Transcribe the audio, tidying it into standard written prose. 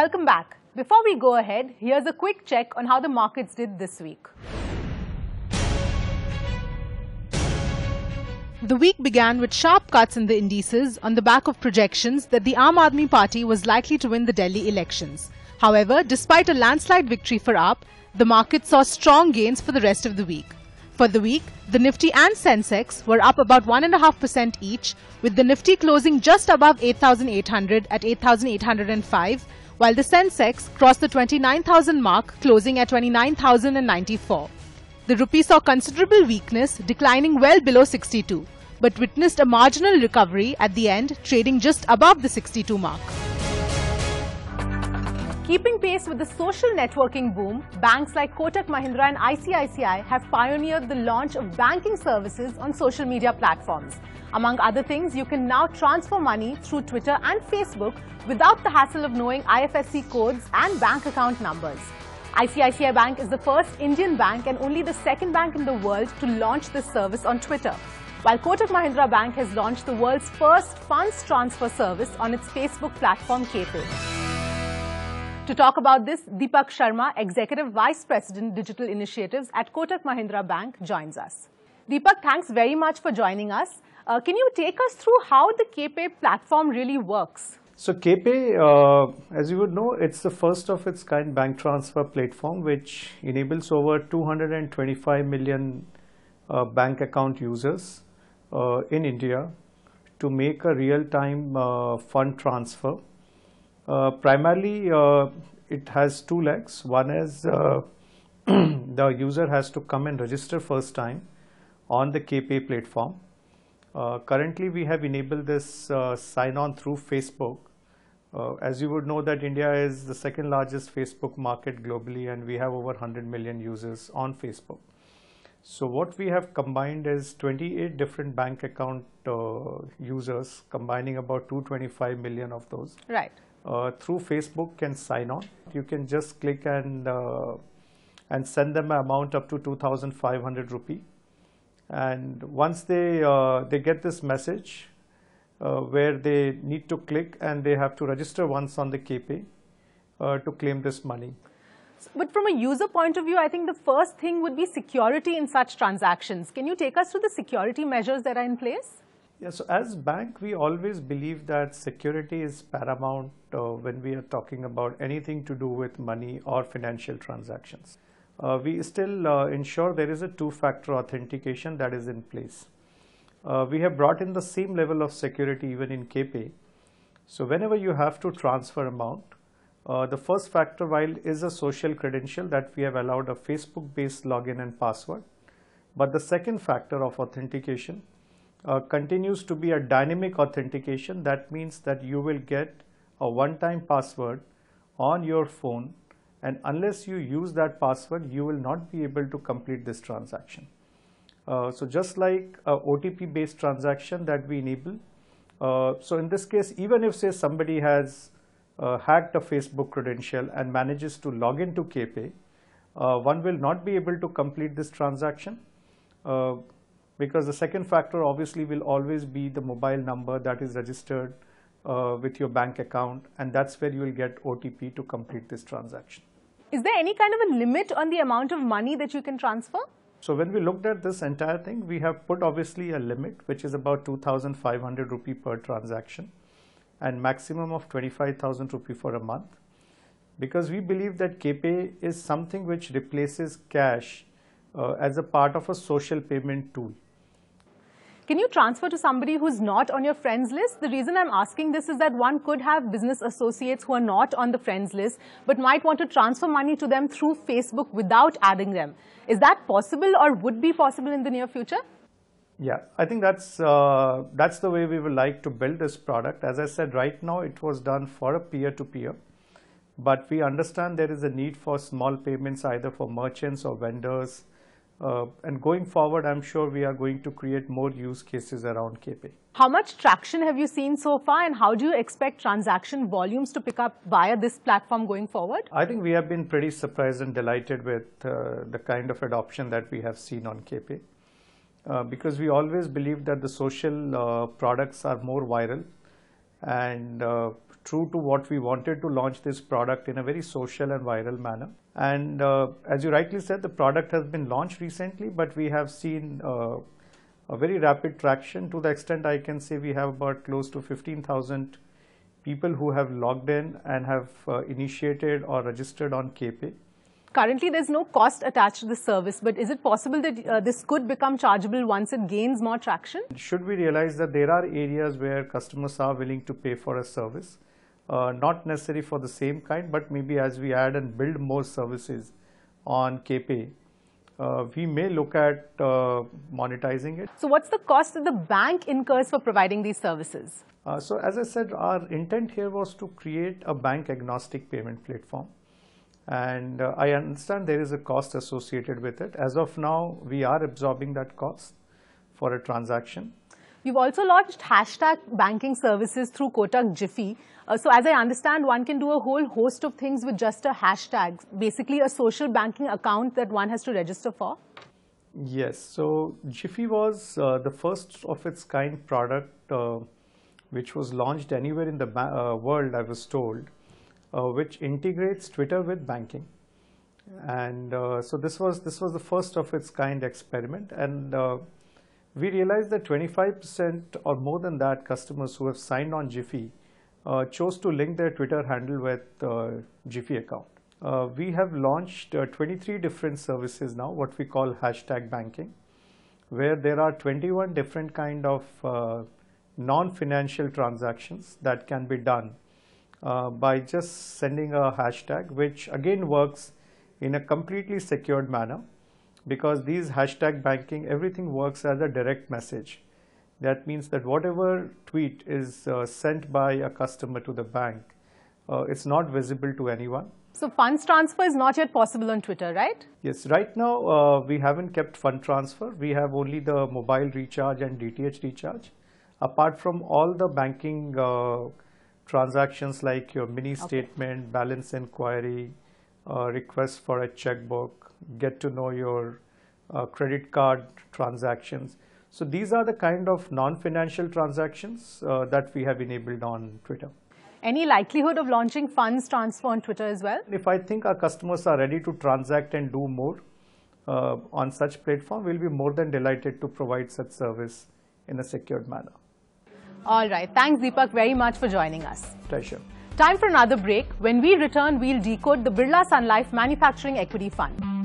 Welcome back. Before we go ahead, here's a quick check on how the markets did this week. The week began with sharp cuts in the indices on the back of projections that the Aam Aadmi Party was likely to win the Delhi elections. However, despite a landslide victory for AAP, the market saw strong gains for the rest of the week. For the week, the Nifty and Sensex were up about 1.5% each, with the Nifty closing just above 8,800 at 8,805, while the Sensex crossed the 29,000 mark, closing at 29,094. The rupee saw considerable weakness, declining well below 62, but witnessed a marginal recovery at the end, trading just above the 62 mark. Keeping pace with the social networking boom, banks like Kotak Mahindra and ICICI have pioneered the launch of banking services on social media platforms. Among other things, you can now transfer money through Twitter and Facebook without the hassle of knowing IFSC codes and bank account numbers. ICICI Bank is the first Indian bank and only the second bank in the world to launch this service on Twitter, while Kotak Mahindra Bank has launched the world's first funds transfer service on its Facebook platform, KayPay. To talk about this, Deepak Sharma, Executive Vice President, Digital Initiatives at Kotak Mahindra Bank, joins us. Deepak, thanks very much for joining us. Can you take us through how the KayPay platform really works? So KayPay, as you would know, it's the first of its kind bank transfer platform, which enables over 225 million bank account users in India to make a real-time fund transfer. Primarily, it has two legs. One is the user has to come and register first time on the KayPay platform. Currently, we have enabled this sign-on through Facebook. As you would know that India is the second largest Facebook market globally, and we have over 100 million users on Facebook. So what we have combined is 28 different bank account users, combining about 225 million of those. Right. Through Facebook can sign on. You can just click and send them an amount up to 2,500 rupee. And once they get this message where they need to click and they have to register once on the KayPay to claim this money. But from a user point of view, I think the first thing would be security in such transactions. Can you take us through the security measures that are in place? Yeah, so as bank, we always believe that security is paramount when we are talking about anything to do with money or financial transactions. We still ensure there is a two-factor authentication that is in place. We have brought in the same level of security even in KayPay. So whenever you have to transfer amount, the first factor is a social credential that we have allowed a Facebook-based login and password. But the second factor of authentication continues to be a dynamic authentication. That means that you will get a one-time password on your phone, and unless you use that password, you will not be able to complete this transaction. So just like a OTP-based transaction that we enable, so in this case, even if say somebody has hacked a Facebook credential and manages to log into KayPay, one will not be able to complete this transaction. Because the second factor obviously will always be the mobile number that is registered with your bank account, and that's where you will get OTP to complete this transaction. Is there any kind of a limit on the amount of money that you can transfer? So when we looked at this entire thing, we have put obviously a limit, which is about 2,500 rupee per transaction and maximum of 25,000 rupee for a month. Because we believe that KayPay is something which replaces cash as a part of a social payment tool. Can you transfer to somebody who's not on your friends list? The reason I'm asking this is that one could have business associates who are not on the friends list but might want to transfer money to them through Facebook without adding them. Is that possible or would be possible in the near future? Yeah, I think that's the way we would like to build this product. As I said, right now it was done for a peer-to-peer. But we understand there is a need for small payments either for merchants or vendors. And going forward, I'm sure we are going to create more use cases around KayPay. How much traction have you seen so far, and how do you expect transaction volumes to pick up via this platform going forward? I think we have been pretty surprised and delighted with the kind of adoption that we have seen on KayPay. Because we always believe that the social products are more viral, and true to what we wanted to launch this product in a very social and viral manner. And as you rightly said, the product has been launched recently, but we have seen a very rapid traction. To the extent I can say we have about close to 15,000 people who have logged in and have initiated or registered on KayPay. Currently, there's no cost attached to the service, but is it possible that this could become chargeable once it gains more traction? Should we realize that there are areas where customers are willing to pay for a service, not necessarily for the same kind, but maybe as we add and build more services on KayPay, we may look at monetizing it. So what's the cost that the bank incurs for providing these services? So as I said, our intent here was to create a bank-agnostic payment platform. And I understand there is a cost associated with it. As of now, we are absorbing that cost for a transaction. You've also launched hashtag banking services through Kotak Jiffy. So as I understand, one can do a whole host of things with just a hashtag, basically a social banking account that one has to register for. Yes, so Jiffy was the first of its kind product which was launched anywhere in the world, I was told. Which integrates Twitter with banking, and so this was the first of its kind experiment, and we realized that 25% or more than that customers who have signed on Jiffy chose to link their Twitter handle with Jiffy account. We have launched 23 different services now, what we call hashtag banking, where there are 21 different kind of non-financial transactions that can be done by just sending a hashtag, which again works in a completely secured manner, because these hashtag banking, everything works as a direct message. That means that whatever tweet is sent by a customer to the bank, it's not visible to anyone. So funds transfer is not yet possible on Twitter, right? Yes, right now we haven't kept fund transfer. We have only the mobile recharge and DTH recharge. Apart from all the banking transactions like your mini statement, balance inquiry, request for a checkbook, get to know your credit card transactions. So these are the kind of non-financial transactions that we have enabled on Twitter. Any likelihood of launching funds transfer on Twitter as well? If I think our customers are ready to transact and do more on such platform, we'll be more than delighted to provide such service in a secured manner. All right. Thanks, Deepak, very much for joining us. Pleasure. Time for another break. When we return, we'll decode the Birla Sun Life Manufacturing Equity Fund.